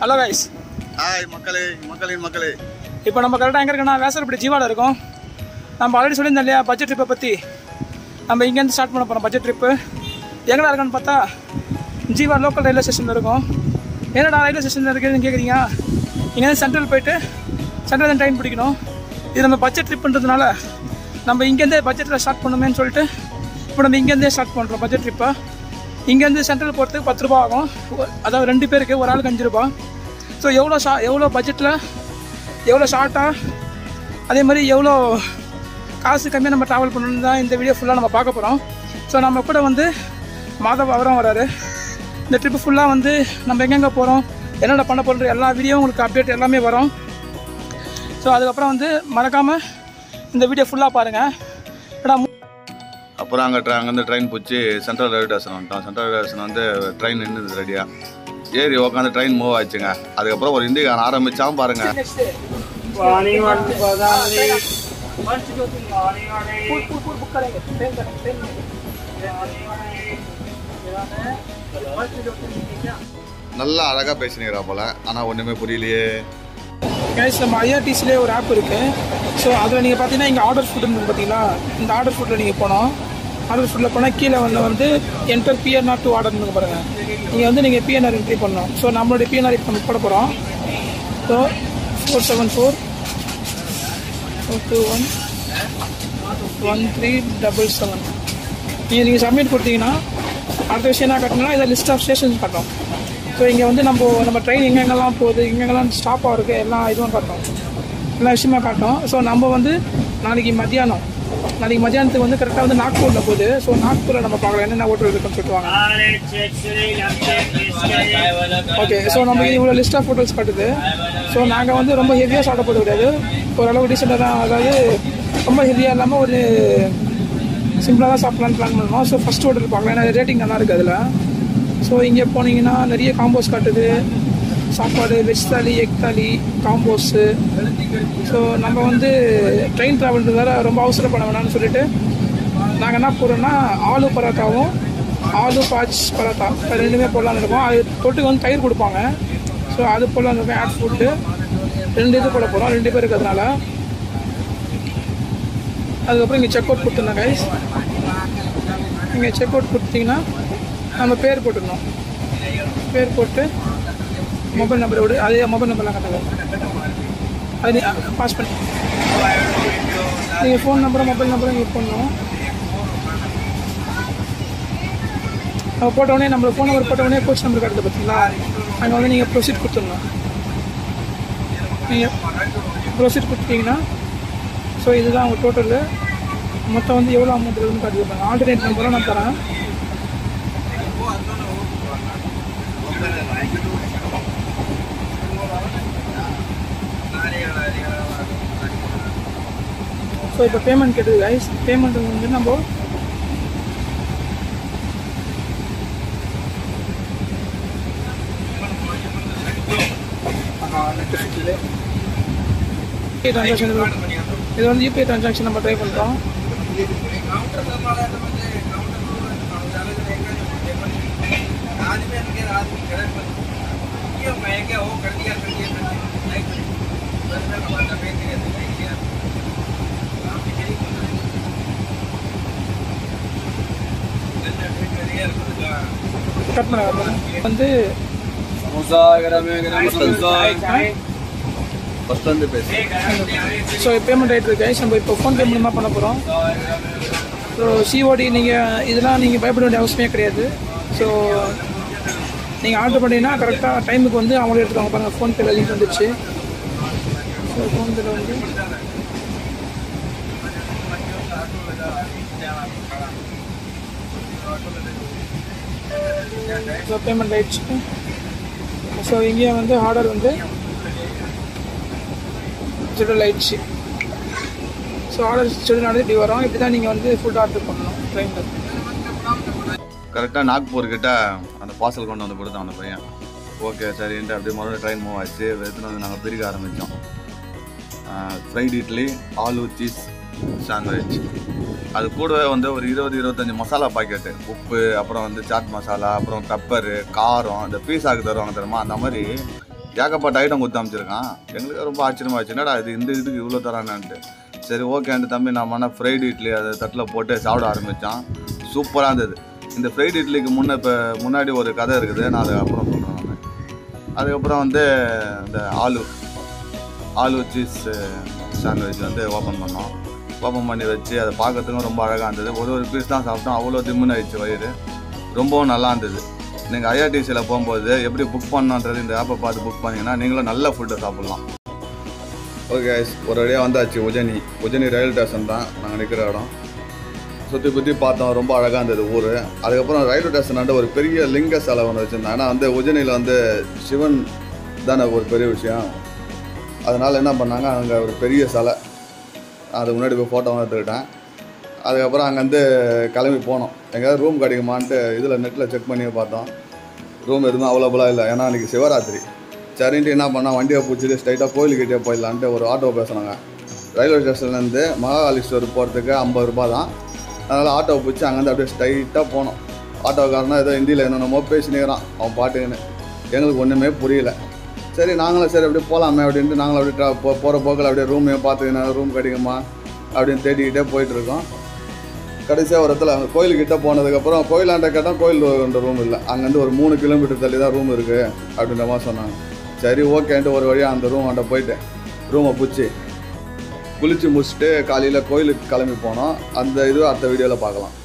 Hello guys hi மக்களே மக்களே இப்போ நம்ம கரெக்ட்டா எங்க இருக்கنا வேசரப்படி ஜீவால இருக்கோம் நம்ம ஆல்ரெடி சொல்லிருந்தோம் இல்லையா பட்ஜெட் ட்ரிப் பத்தி நம்ம இங்க இருந்து ஸ்டார்ட் பண்ண போறோம் பட்ஜெட் ட்ரிப் எங்கடா இருக்கன்னு பார்த்தா ஜீவா லோக்கல் ரயில்வே ஸ்டேஷன்ல இருக்கோம் என்னடா ரயில்வே ஸ்டேஷன்ல இருக்கேன்னு கேக்குறீங்க இங்க இருந்து சென்ட்ரல் போயிடு சென்ட்ரல் ட்ரெயின் பிடிக்கணும் இது நம்ம பட்ஜெட் ட்ரிப்ன்றதுனால நம்ம இங்க இருந்தே பட்ஜெட்ல ஸ்டார்ட் பண்ணணும்னு சொல்லிட்டு இப்போ நம்ம இங்க இருந்தே ஸ்டார்ட் பண்றோம் பட்ஜெட் ட்ரிப்பா இங்க இருந்து சென்ட்ரல் போறதுக்கு 10 ரூபாய் ஆகும் அதாவது ரெண்டு பேருக்கு ஒரு ஆளுக்கு 5 ரூபாய் சோ எவ்வளவு பட்ஜெட்ல எவ்வளவு ஷார்ட்டா அதே மாதிரி எவ்வளவு காசு கம்மியா நம்ம டிராவல் பண்ணனும் தான் இந்த வீடியோ ஃபுல்லா நம்ம பார்க்க போறோம் சோ நம்ம கூட வந்து மாதவ் அவரும் வராரு இந்த ட்ரிப் ஃபுல்லா வந்து நம்ம எங்கங்க போறோம் என்னடா பண்ண போறோம் எல்லா வீடியோவும் உங்களுக்கு அப்டேட் எல்லாமே வரும் சோ அதுக்கு அப்புறம் வந்து மறக்காம இந்த வீடியோ ஃபுல்லா பாருங்க அப்புறம் அங்கே ட்ரெயின் பிடிச்சி சென்ட்ரல் ரயில்வே ஸ்டேஷன் வந்துட்டோம் சென்ட்ரல் ரயில்வே ஸ்டேஷன் வந்து ட்ரெயின் நின்றுது ரெடியாக ஏறி உட்காந்து ட்ரெயின் மூவ் ஆச்சுங்க அதுக்கப்புறம் ஒரு இந்திக்கான ஆரம்பிச்சாமல் பாருங்கள் நல்லா அழகாக பேசினுக்கிறா போல் ஆனால் ஒன்றுமே புரியலையே கைஸ் நம்ம ஐஆர்டிசிலே ஒரு ஆப் இருக்குது ஸோ அதில் நீங்கள் பார்த்தீங்கன்னா இங்கே ஆர்டர் ஃபுட்டுன்னு பார்த்தீங்கன்னா இந்த ஆர்டர் ஃபுட்டில் நீங்கள் போனோம் ஆர்டர் ஃபுட்டில் போனால் கீழே வந்து என்டர் பிஎன்ஆர் டு ஆர்டர்னு பாருங்கள் நீங்கள் வந்து நீங்கள் பிஎன்ஆர் என்ட்ரி பண்ணணும் ஸோ நம்மளுடைய பிஎன்ஆர் இப்போ நம்ம போட போகிறோம் ஸோ 474 421 1377 நீங்கள் சப்மிட் கொடுத்தீங்கன்னா அடுத்த விஷயம் என்ன கட்டணும்னா இதை லிஸ்ட் ஆஃப் ஸ்டேஷன்ஸ் கட்டணும் ஸோ இங்கே வந்து நம்ம ட்ரெயின் எங்கெங்கெல்லாம் போகுது எங்கெங்கெல்லாம் ஸ்டாப்பாக இருக்குது எல்லா இதுவும் காட்டும் எல்லா விஷயமா காட்டும் ஸோ நம்ம வந்து நாளைக்கு மத்தியானத்துக்கு வந்து கரெக்டாக வந்து நாக்பூரில் போகுது ஸோ நாக்பூரில் நம்ம பார்க்கலாம் என்னென்ன ஓட்டல் இருக்குன்னு சொல்லுவாங்க ஓகே ஸோ நமக்கு இவ்வளோ லிஸ்ட் ஆஃப் ஹோட்டல்ஸ் காட்டுது ஸோ நாங்கள் வந்து ரொம்ப ஹெவியாக சாப்பிட போட கிடையாது ஓரளவு டீசெண்டாக தான் அதாவது ரொம்ப ஹெவியாக இல்லாமல் ஒரு சிம்பிளாக தான் சாப்பிட்லான்னு பிளான் பண்ணணும் ஸோ ஃபஸ்ட் ஹோட்டல் பார்க்கலாம் ஏன்னா ரேட்டிங் நல்லா இருக்குது அதில் ஸோ இங்கே போனீங்கன்னா நிறைய காம்போஸ் காட்டுது சாப்பாடு வெஜ் தாலி எக் தாலி காம்போஸு ஸோ நம்ம வந்து ட்ரெயின் ட்ராவல்ன்றதால ரொம்ப அவசரப்பட வேணாம்னு சொல்லிட்டு நாங்கள் என்ன போடுறோன்னா ஆலு பரோட்டாவும் ஆலு பாச் பரோட்டா அது ரெண்டுமே போடலான்னு இருக்கோம் அது தொட்டுக்கு வந்து தயிர் கொடுப்பாங்க ஸோ அது போடலான்னு இருக்கோம் ஆட் ஃபுட்டு ரெண்டு இது போட போகிறோம் ரெண்டு பேர் இருக்கிறதுனால அதுக்கப்புறம் இங்கே செக் அவுட் கொடுத்துருந்தேன் கைஸ் இங்கே செக் அவுட் கொடுத்தீங்கன்னா நம்ம பேர் போட்டுக்கணும் பேர் போட்டு மொபைல் நம்பர் விட அதே மொபைல் நம்பர்லாம் கட்டணும் அது பாஸ் பண்ணி நீங்கள் ஃபோன் நம்பரும் மொபைல் நம்பரும் யூஸ் பண்ணணும் நம்ம போட்டவுடனே நம்மளை ஃபோன் நம்பர் போட்டவுடனே கோச் நம்பர் கட்டுறது பார்த்தீங்களா அங்கே வந்து நீங்கள் ப்ரொசீட் கொடுத்துடணும் நீங்கள் ப்ரொசீட் கொடுத்துட்டிங்கன்னா ஸோ இதுதான் அவங்க டோட்டலு மொத்தம் வந்து எவ்வளோ அமௌண்ட் இருக்குதுன்னு காட்டுது ஆல்டர்னேட் நம்பரும் நான் தரேன் ஸோ இப்போ பேமெண்ட் கேட்டது கைஸ் பேமெண்ட் வந்து நம்ம யூபிஐ ட்ரான்சாக்ஷன் இது வந்து யூபிஐ ட்ரான்சாக்ஷன் நம்ம ட்ரை பண்ணுறோம் வந்து ஸோ பேமெண்ட் ஆகிட்டு இருக்கு நம்ம இப்போ ஃபோன்பே மூலமாக பண்ண போகிறோம் ஸோ சிஓடி நீங்கள் இதெல்லாம் நீங்கள் பயப்பட வேண்டிய அவசியமே கிடையாது ஸோ நீங்கள் ஆர்டர் பண்ணிங்கன்னா கரெக்டாக டைமுக்கு வந்து அவங்களே எடுத்துக்காங்க பாருங்கள் ஃபோன்பேல லிங்க் வந்துடுச்சு ஸோ ஃபோன்பேல வந்து ஸோ பேமெண்ட் ஆகிடுச்சு ஸோ இங்கே வந்து ஆர்டர் வந்து ஷெட்யூல் ஆகிடுச்சு ஸோ ஆர்டர் ஷெட்யூல் ஆனது இப்படி வரும் இப்படி தான் நீங்கள் வந்து ஃபுட் ஆர்டர் பண்ணணும் ட்ரெயினில் கரெக்டாக நாக்பூர்கிட்ட அந்த பார்சல் கொண்டு வந்து கொடுத்தான் அந்த பையன் ஓகே சரின்ட்டு அப்படியே மறுபடியும் ட்ரெயின் மூவ் ஆகிடுச்சு எடுத்துகிட்டு வந்து நாங்கள் பிரிக்க ஆரம்பித்தோம் fried idli aloo cheese sandwich அது கூடவே வந்து ஒரு 20-25 மசாலா பாக்கெட்டு உப்பு அப்புறம் வந்து சாட் மசாலா அப்புறம் பெப்பரு காரம் இந்த பீஸாவுக்கு தருவாங்க தெரியுமா அந்த மாதிரி ஏகப்பட்ட ஐட்டம் கொடுத்து அமைச்சிருக்கான். எங்களுக்கு ரொம்ப ஆச்சரியமாகிடுச்சு, என்னடா இது இந்த இதுக்கு இவ்வளோ தரானான்ட்டு. சரி ஓகேன்ட்டு தம்பி நான் மன ஃப்ரைடு இட்லி அதை தட்டில் போட்டு சாப்பிட ஆரம்பித்தான். சூப்பராக இருந்தது. இந்த ஃப்ரைடு இட்லிக்கு முன்னாடி ஒரு கதை இருக்குது, நான் அதுக்கப்புறம் சொல்கிறேன். நான் அதுக்கப்புறம் வந்து இந்த ஆலு சீஸ் சாண்ட்விச் வந்து ஓப்பன் பண்ணோம். ஓப்பன் பண்ணி வச்சு அதை பார்க்கறதுக்கும் ரொம்ப அழகாக இருந்தது. ஒரு பீஸ் தான் சாப்பிட்டோம், அவ்வளோ திம்முன்னு ஆயிடுச்சு வயிறு, ரொம்பவும் நல்லா இருந்தது. நீங்கள் ஐஆர்டிசியில் போகும்போது எப்படி புக் பண்ணணுன்றது இந்த ஆப்பை பார்த்து புக் பண்ணிங்கன்னா நீங்களும் நல்ல ஃபுட்டை சாப்பிட்லாம். ஓகே, ஒரு வழியாக வந்தாச்சு உஜ்ஜைனி ரயில் ஸ்டேஷன் தான் நாங்கள் நிற்கிற இடம். சுற்றி சுற்றி பார்த்தோம், ரொம்ப அழகாக இருந்தது ஊர். அதுக்கப்புறம் ரயில்வே ஸ்டேஷனாண்ட ஒரு பெரிய லிங்க சிலை ஒன்று வச்சுருந்தேன். ஆனால் வந்து உஜ்ஜைனியில் வந்து சிவன் தானே ஒரு பெரிய விஷயம். அதனால் என்ன பண்ணாங்க, அங்கே ஒரு பெரிய சிலை, அது முன்னாடி போய் ஃபோட்டோவும் எடுத்துக்கிட்டேன். அதுக்கப்புறம் அங்கேருந்து கிளம்பி போனோம். எங்கேயாவது ரூம் கிடைக்குமான்ட்டு இதில் நெட்டில் செக் பண்ணி பார்த்தோம், ரூம் எதுவும் அவைலபிளாக இல்லை. ஏன்னா அன்றைக்கி சிவராத்திரி. சரின்ட்டு என்ன பண்ணால் வண்டியை பிடிச்சிட்டு ஸ்ட்ரைட்டாக கோயிலுக்கிட்டே போயிடலான்ட்டு ஒரு ஆட்டோ பேசினாங்க. ரயில்வே ஸ்டேஷன்லேருந்து மகாகாலீஸ்வரர் போகிறதுக்கு 50 ரூபா தான். அதனால் ஆட்டோ பிடிச்சி அங்கேருந்து அப்படியே ஸ்ட்ரைட்டாக போனோம். ஆட்டோக்காரனா ஏதோ ஹிந்தியில் என்னென்னமோ பேசினுக்கிறான் அவன் பாட்டுக்குன்னு, எங்களுக்கு ஒன்றுமே புரியல. சரி நாங்களும் சரி அப்படியே போகலாமே அப்படின்ட்டு நாங்களும் அப்படியே போகிற போக்கில் அப்படியே ரூமே பார்த்துக்கினா ரூம் கிடைக்குமா அப்படின்னு தேடிக்கிட்டே போயிட்டுருக்கோம். கடைசியாக ஒரு இடத்துல அங்கே கோயிலுக்கிட்ட போனதுக்கப்புறம் கோயிலாண்ட கேட்டால் கோயில் ஒன்று ரூம் இல்லை, அங்கேருந்து ஒரு 3 கிலோமீட்டர் தள்ளி தான் ரூம் இருக்குது அப்படின்ற மாதிரி சொன்னாங்க. சரி ஓகேன்ட்டு ஒரு வழியாக அந்த ரூம் அண்ட போயிட்டு ரூமை பிடிச்சி குளித்து முடிச்சுட்டு காலையில் கோயிலுக்கு கிளம்பி போனோம். அந்த இது அடுத்த வீடியோவில் பார்க்கலாம்.